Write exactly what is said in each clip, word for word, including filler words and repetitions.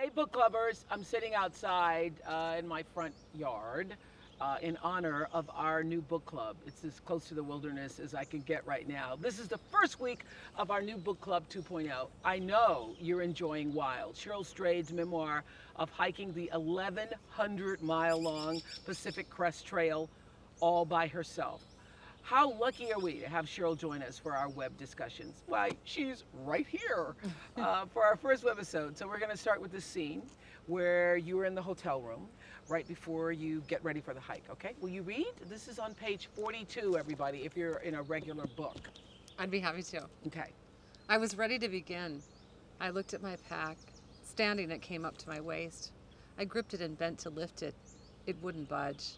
Hey book lovers, I'm sitting outside uh, in my front yard uh, in honor of our new book club. It's as close to the wilderness as I can get right now. This is the first week of our new book club two point oh. I know you're enjoying Wild, Cheryl Strayed's memoir of hiking the eleven hundred mile long Pacific Crest Trail all by herself. How lucky are we to have Cheryl join us for our web discussions? Why, she's right here uh, for our first webisode. So we're going to start with the scene where you were in the hotel room right before you get ready for the hike, okay? Will you read? This is on page forty-two, everybody, if you're in a regular book. I'd be happy to. Okay. I was ready to begin. I looked at my pack. Standing, it came up to my waist. I gripped it and bent to lift it. It wouldn't budge.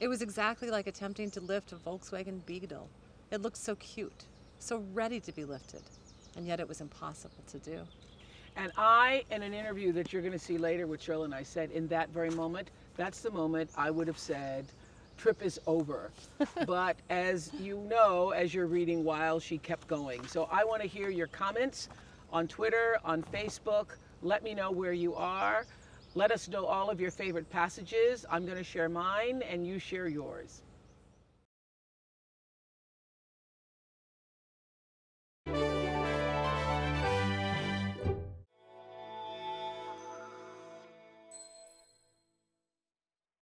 It was exactly like attempting to lift a Volkswagen Beetle. It looked so cute, so ready to be lifted, and yet it was impossible to do. And I, in an interview that you're going to see later with Cheryl and I, said in that very moment, that's the moment I would have said, trip is over. But as you know, as you're reading Wild, she kept going. So I want to hear your comments on Twitter, on Facebook. Let me know where you are. Let us know all of your favorite passages. I'm going to share mine and you share yours.